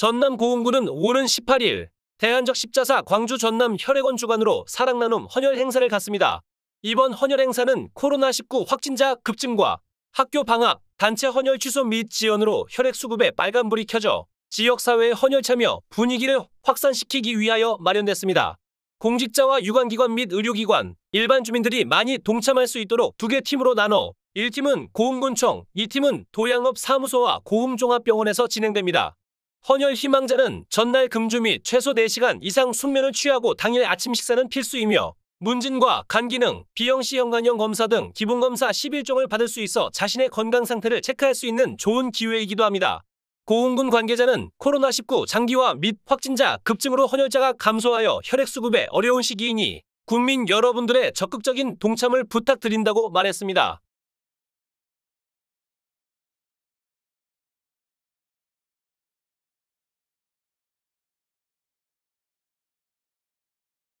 전남 고흥군은 오는 18일 대한적십자사 광주 전남 혈액원 주관으로 사랑나눔 헌혈 행사를 갖습니다. 이번 헌혈 행사는 코로나19 확진자 급증과 학교 방학, 단체 헌혈 취소 및 지연으로 혈액 수급에 빨간불이 켜져 지역사회의 헌혈 참여 분위기를 확산시키기 위하여 마련됐습니다. 공직자와 유관기관 및 의료기관, 일반 주민들이 많이 동참할 수 있도록 2개 팀으로 나눠 1팀은 고흥군청, 2팀은 도양읍 사무소와 고흥종합병원에서 진행됩니다. 헌혈 희망자는 전날 금주 및 최소 4시간 이상 숙면을 취하고 당일 아침 식사는 필수이며 문진과 간기능, B형시 혈관형 검사 등 기본검사 11종을 받을 수 있어 자신의 건강 상태를 체크할 수 있는 좋은 기회이기도 합니다. 고흥군 관계자는 코로나19 장기화 및 확진자 급증으로 헌혈자가 감소하여 혈액 수급에 어려운 시기이니 국민 여러분들의 적극적인 동참을 부탁드린다고 말했습니다.